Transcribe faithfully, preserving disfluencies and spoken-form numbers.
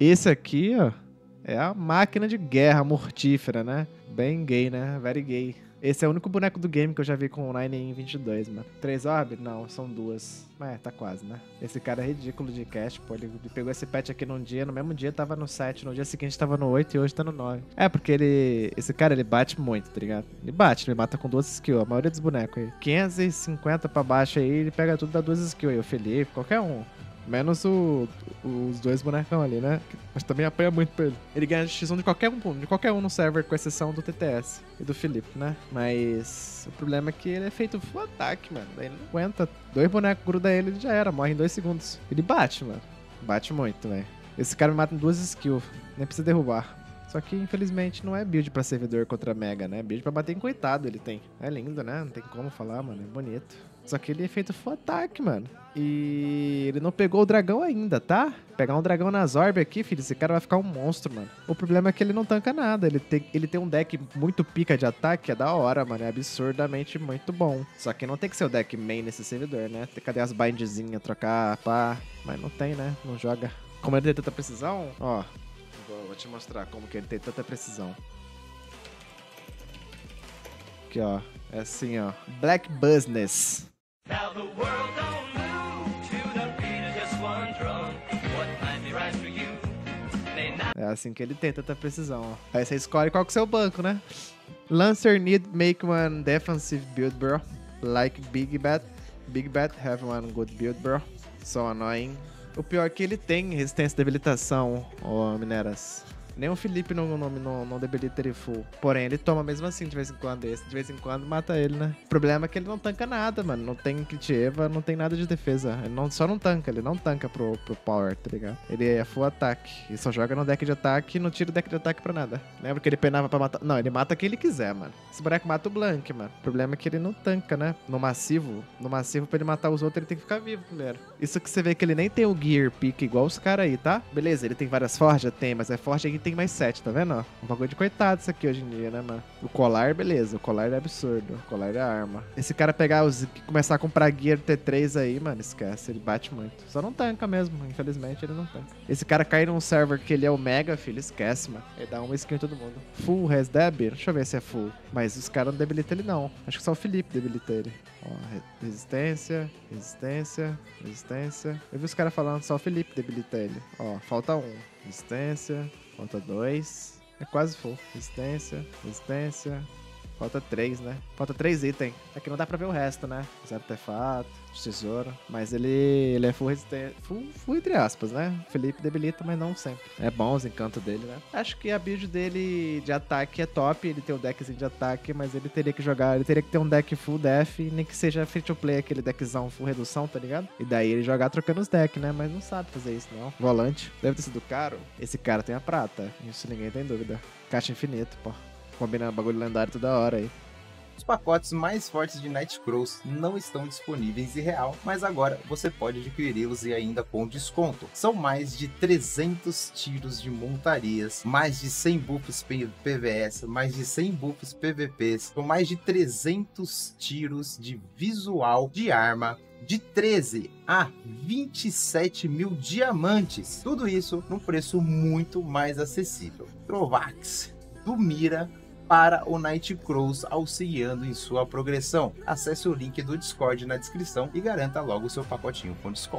Esse aqui, ó, é a máquina de guerra mortífera, né? Bem gay, né? Very gay. Esse é o único boneco do game que eu já vi com online em vinte e dois, mano. Três orbes? Não, são duas. Mas é, tá quase, né? Esse cara é ridículo de cash, pô. Ele pegou esse patch aqui num dia, no mesmo dia tava no sete, no dia seguinte tava no oito e hoje tá no nove. É, porque ele... Esse cara, ele bate muito, tá ligado? Ele bate, ele mata com duas skills, a maioria dos bonecos aí. quinhentos e cinquenta pra baixo aí, ele pega tudo, dá duas skills aí. O Felipe, qualquer um. Menos o, os dois bonecão ali, né? Mas também apanha muito pra ele. Ele ganha xis um de qualquer um, de qualquer um no server, com exceção do T T S e do Felipe, né? Mas o problema é que ele é feito full ataque, mano. Daí ele não aguenta. Dois bonecos grudam ele e já era, morre em dois segundos. Ele bate, mano. Bate muito, velho. Esse cara me mata em duas skills, nem precisa derrubar. Só que, infelizmente, não é build pra servidor contra Mega, né? É build pra bater em coitado, ele tem. É lindo, né? Não tem como falar, mano. É bonito. Só que ele é feito full ataque, mano. E ele não pegou o dragão ainda, tá? Pegar um dragão nas orbes aqui, filho, esse cara vai ficar um monstro, mano. O problema é que ele não tanca nada. Ele tem, ele tem um deck muito pica de ataque, é da hora, mano. É absurdamente muito bom. Só que não tem que ser o deck main nesse servidor, né? Cadê as bindzinhas, trocar, pá? Mas não tem, né? Não joga. Como ele tem tanta precisão, ó... Vou te mostrar como que ele tem tanta precisão. Aqui, ó. É assim, ó. Black Business. É assim que ele tem tanta precisão, ó. Aí você escolhe qual que é o seu banco, né? Lancer need make one defensive build, bro. Like Big Bat. Big Bat have one good build, bro. So annoying. O pior é que ele tem resistência à debilitação, ô Mineras. Nem o Felipe não, não, não, não debilita ele full. Porém, ele toma mesmo assim de vez em quando. Esse de vez em quando mata ele, né? O problema é que ele não tanca nada, mano. Não tem crit eva, não tem nada de defesa. Ele não, só não tanca, ele não tanca pro, pro power, tá ligado? Ele é full ataque. Ele só joga no deck de ataque e não tira o deck de ataque pra nada. Lembra que ele penava pra matar... Não, ele mata quem ele quiser, mano. Esse boneco mata o Blank, mano. O problema é que ele não tanca, né? No massivo, no massivo pra ele matar os outros, ele tem que ficar vivo primeiro. Isso que você vê que ele nem tem o gear pick igual os caras aí, tá? Beleza, ele tem várias forjas? Tem, mas é forja que tem mais sete, tá vendo? Um bagulho de coitado isso aqui hoje em dia, né, mano? O colar, beleza. O colar é absurdo. O colar é arma. Esse cara pegar os... Começar a comprar gear T três aí, mano, esquece. Ele bate muito. Só não tanca mesmo. Infelizmente, ele não tanca. Esse cara cair num server que ele é o mega, filho, esquece, mano. Ele dá uma skin em todo mundo. Full res deb? Deixa eu ver se é full. Mas os caras não debilitam ele, não. Acho que só o Felipe debilita ele. Ó, resistência, resistência, resistência. Eu vi os caras falando só o Felipe debilita ele. Ó, falta um. Resistência... Falta dois. É quase full. Resistência, resistência. Falta três, né? Falta três itens. É que não dá pra ver o resto, né? Os artefatos, os tesouros. Mas ele, ele é full resistência. Full, full entre aspas, né? O Felipe debilita, mas não sempre. É bom os encantos dele, né? Acho que a build dele de ataque é top. Ele tem um deckzinho de ataque, mas ele teria que jogar... Ele teria que ter um deck full def, nem que seja free to play, aquele deckzão full redução, tá ligado? E daí ele jogar trocando os decks, né? Mas não sabe fazer isso, não. Volante. Deve ter sido caro. Esse cara tem a prata. Isso ninguém tem dúvida. Caixa infinito, pô. Combinando bagulho lendário toda hora aí. Os pacotes mais fortes de Night Crows não estão disponíveis em real, mas agora você pode adquiri-los e ainda com desconto. São mais de trezentos tiros de montarias, mais de cem buffs P V S, mais de cem buffs P V Ps, com mais de trezentos tiros de visual de arma, de treze a vinte e sete mil diamantes. Tudo isso num preço muito mais acessível. Trovax, do Mira para o Night Crows, auxiliando em sua progressão. Acesse o link do Discord na descrição e garanta logo o seu pacotinho com desconto.